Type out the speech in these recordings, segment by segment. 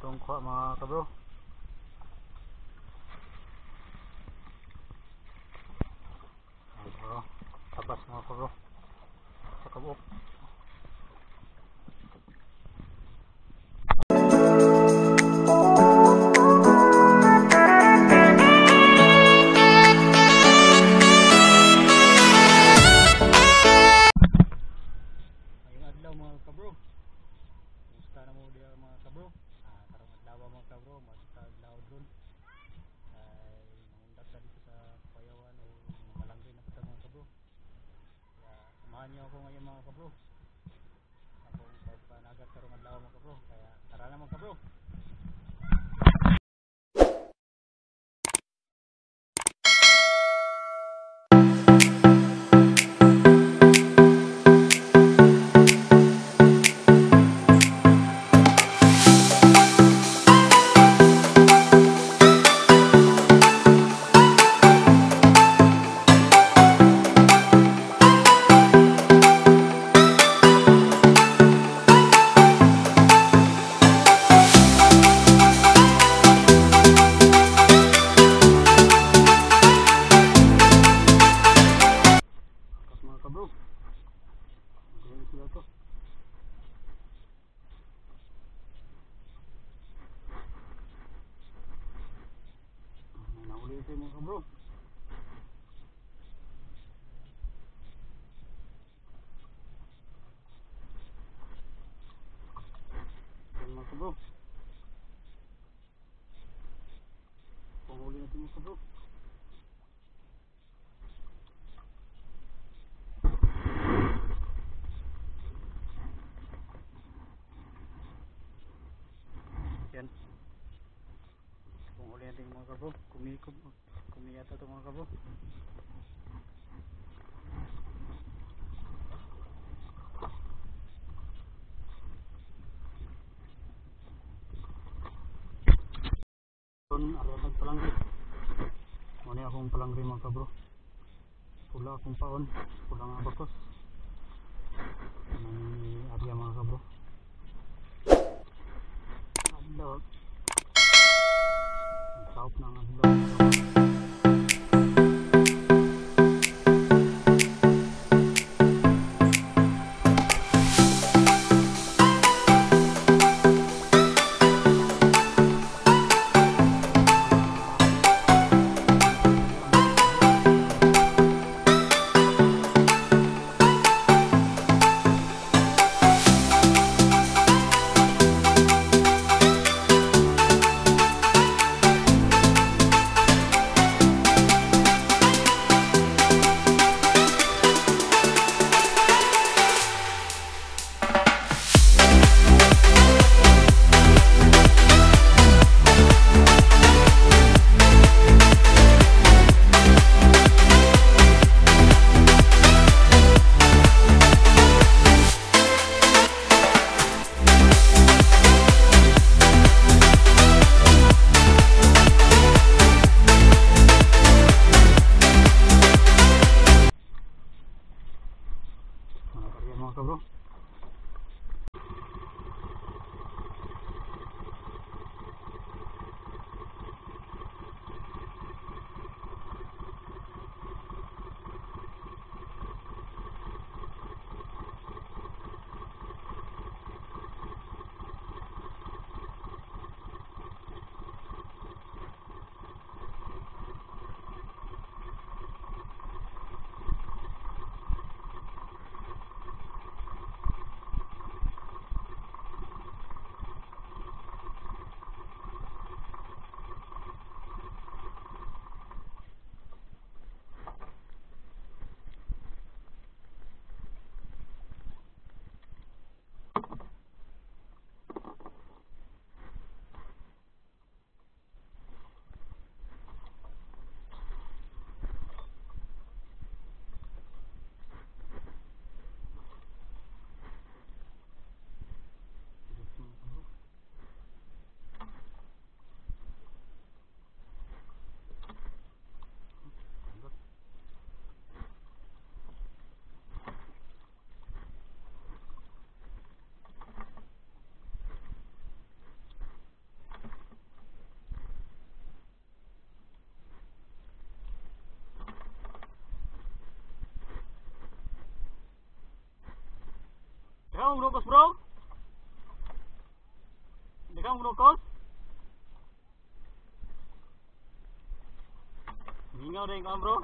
Tong kok mga kabro. Ayo, tabas mga kabro. Sa kabok. Ayun adlaw mga kabro. Gusto na mo diya mga kabro. Karong mga kabro, masitag loud roll ay nangundasa dito sa Payawan o Malangay na kita mga kabro. Kaya samahan niyo ako ngayon mga kabro, akong pagpanagat karong adlaw mga kabro. Kaya tara na mga kabro. Bro, panghuli natin mga bro. Yan, panghuli natin mga bro. Kumiyata ito mga bro. Aratag palangri. Muna akong palangri mga kabro. Pula akong paon, pula nga bakos. May adya mga kabro. Adlog. Ang saop na nga adlog mga kabro. glucose, bro. They come glucose. You know they come, bro.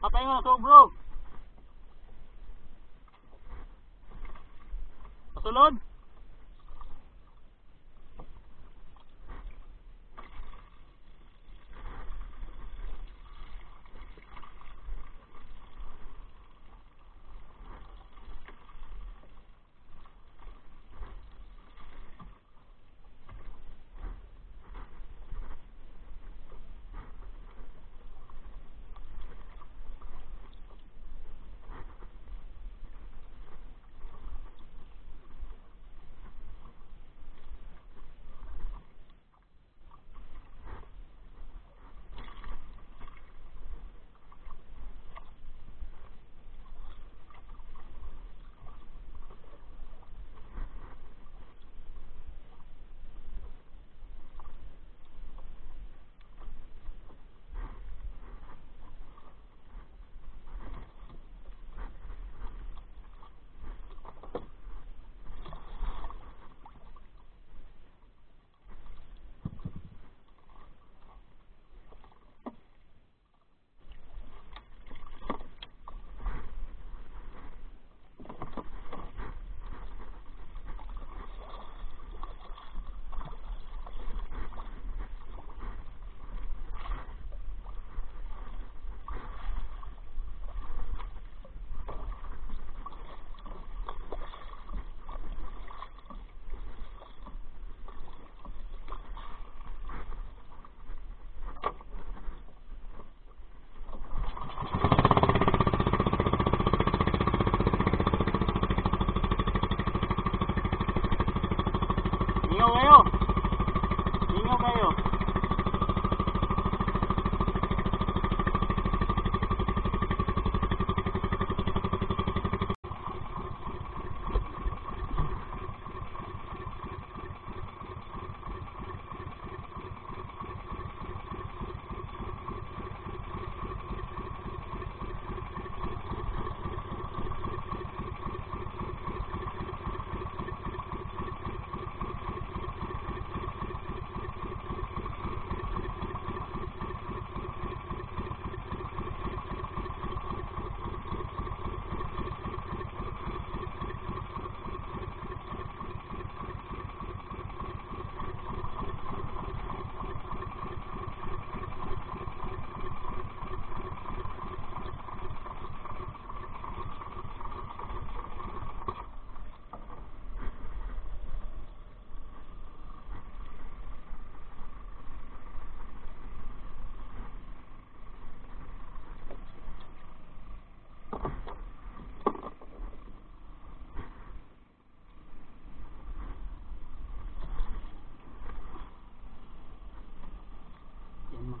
Apa yang masuk, bro? Masuk lon?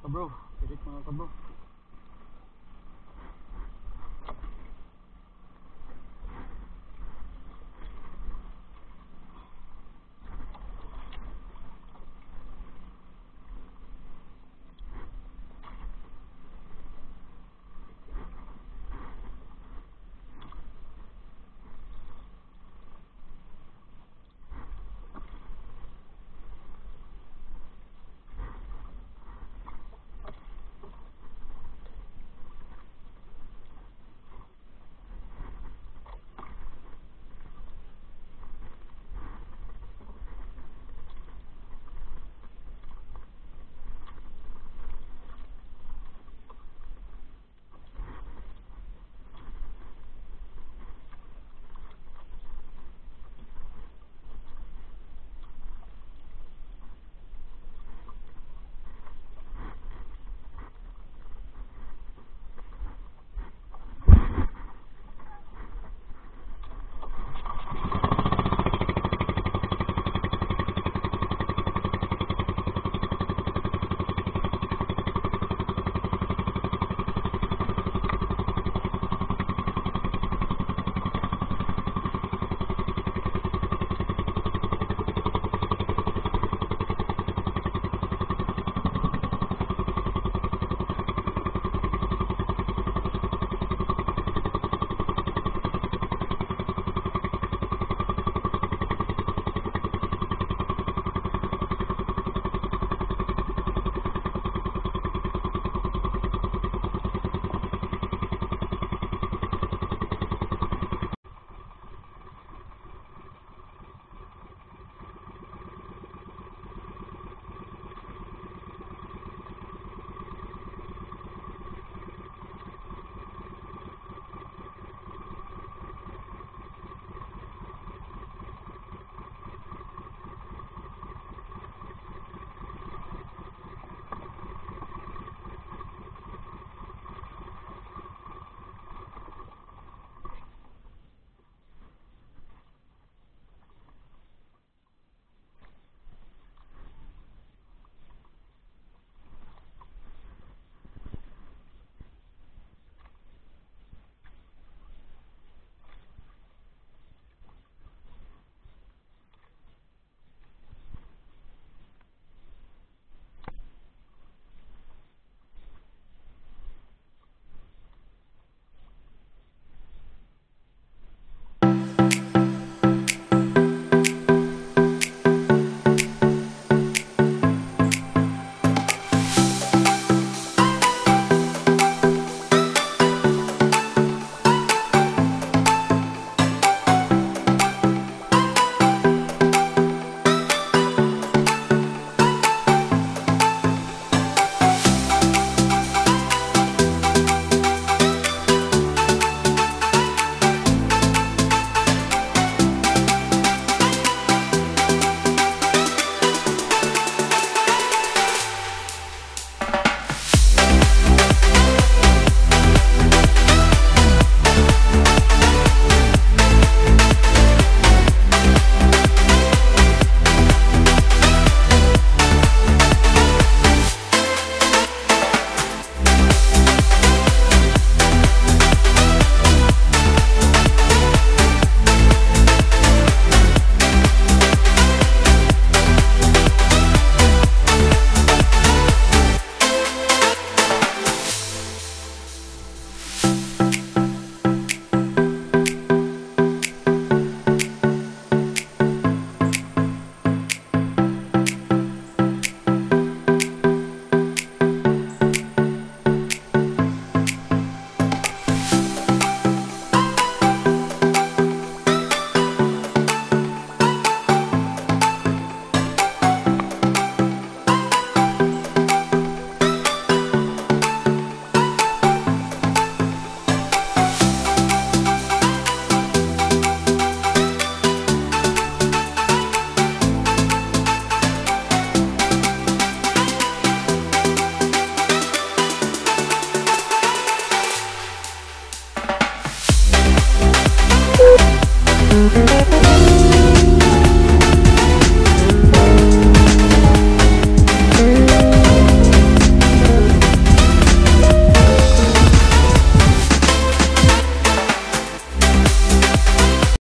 mga kabro.